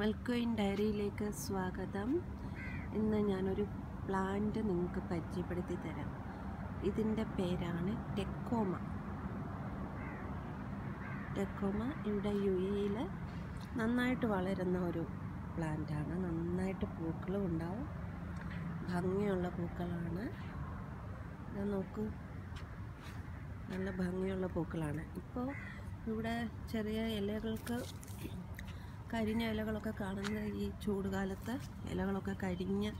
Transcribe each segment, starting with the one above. മൽക്കോയിൻ ഡയറിയിലേക്ക് സ്വാഗതം. ഇന്ന് ഞാനൊരു പ്ലാന്റ് നിങ്ങൾക്ക് പരിചയപ്പെടുത്തി തരാം. ഇതിൻ്റെ പേരാണ് ടെക്കോമ. ഇവിടെ യുഎയിൽ നന്നായിട്ട് വളരുന്ന ഒരു പ്ലാന്റാണ്. നന്നായിട്ട് പൂക്കളും ഉണ്ടാവും, ഭംഗിയുള്ള പൂക്കളാണ്. ഞാൻ നോക്കൂ, നല്ല ഭംഗിയുള്ള പൂക്കളാണ്. ഇപ്പോൾ ഇവിടെ ചെറിയ ഇലകൾക്ക് കരിഞ്ഞ ഇലകളൊക്കെ കാണുന്ന ഈ ചൂടുകാലത്ത് ഇലകളൊക്കെ കരിഞ്ഞ്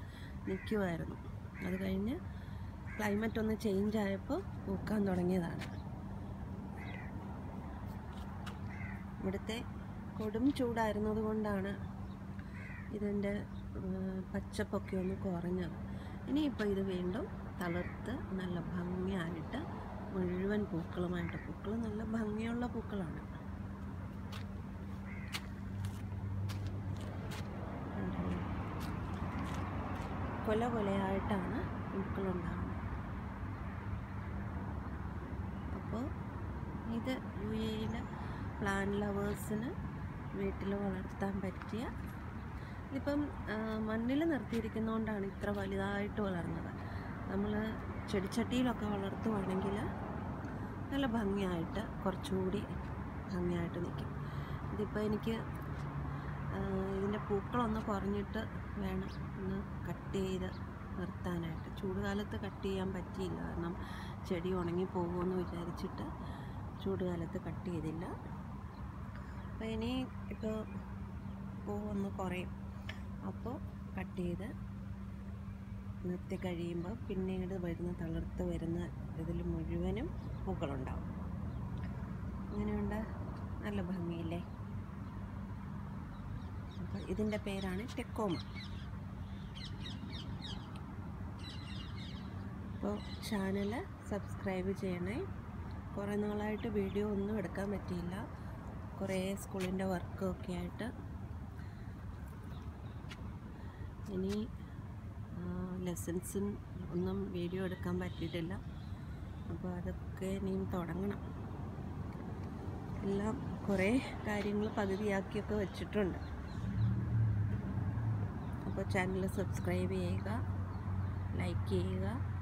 നിൽക്കുമായിരുന്നു. അത് കഴിഞ്ഞ് ക്ലൈമറ്റ് ഒന്ന് ചേഞ്ച് ആയപ്പോൾ പൂക്കാൻ തുടങ്ങിയതാണ്. ഇവിടുത്തെ കൊടും ചൂടായിരുന്നത് കൊണ്ടാണ് ഇതിൻ്റെ പച്ചപ്പൊക്കെ ഒന്ന് കുറഞ്ഞത്. ഇനിയിപ്പോൾ ഇത് വീണ്ടും തളിർത്ത് നല്ല ഭംഗിയായിട്ട് മുഴുവൻ പൂക്കളുമായിട്ട്, പൂക്കൾ നല്ല ഭംഗിയുള്ള പൂക്കളാണ്. കൊല കൊലയായിട്ടാണ് പൂക്കളുണ്ടാകുന്നത്. അപ്പോൾ ഇത് യുഎഇയിലെ പ്ലാന്റ് ലവേഴ്സിന് വീട്ടിൽ വളർത്താൻ പറ്റിയ, ഇതിപ്പം മണ്ണിൽ നിർത്തിയിരിക്കുന്നതുകൊണ്ടാണ് ഇത്ര വലുതായിട്ട് വളർന്നത്. നമ്മൾ ചെടിച്ചട്ടിയിലൊക്കെ വളർത്തുവാണെങ്കിൽ നല്ല ഭംഗിയായിട്ട്, കുറച്ചുകൂടി ഭംഗിയായിട്ട് നിൽക്കും. ഇതിപ്പോൾ എനിക്ക് ഇതിൻ്റെ പൂക്കളൊന്ന് കുറഞ്ഞിട്ട് വേണം ഒന്ന് കട്ട് ചെയ്ത് നിർത്താനായിട്ട്. ചൂടുകാലത്ത് കട്ട് ചെയ്യാൻ പറ്റിയില്ല, കാരണം ചെടി ഉണങ്ങി പോകുമെന്ന് വിചാരിച്ചിട്ട് ചൂടുകാലത്ത് കട്ട് ചെയ്തില്ല. അപ്പോൾ ഇനി ഇപ്പോൾ പൂവൊന്ന് കുറയും, അപ്പോൾ കട്ട് ചെയ്ത് നിർത്തി കഴിയുമ്പോൾ പിന്നീട് വരുന്ന തളിർത്ത് വരുന്ന ഇതിൽ മുഴുവനും പൂക്കളുണ്ടാവും. അങ്ങനെയുണ്ട്, നല്ല ഭംഗിയില്ലേ. അപ്പോൾ ഇതിൻ്റെ പേരാണ് ടെക്കോമ. അപ്പോൾ ചാനൽ സബ്സ്ക്രൈബ് ചെയ്യണേ. കുറേ നാളായിട്ട് വീഡിയോ ഒന്നും എടുക്കാൻ പറ്റിയില്ല, കുറേ സ്കൂളിൻ്റെ വർക്കൊക്കെ ആയിട്ട്. ഇനി ലെസൺസും ഒന്നും വീഡിയോ എടുക്കാൻ പറ്റിയിട്ടില്ല, അപ്പോൾ അതൊക്കെ ഇനിയും തുടങ്ങണം. എല്ലാം കുറേ കാര്യങ്ങൾ പകുതിയാക്കിയൊക്കെ വെച്ചിട്ടുണ്ട്. അപ്പോൾ ചാനൽ സബ്സ്ക്രൈബ് ചെയ്യുക, ലൈക്ക് ചെയ്യുക.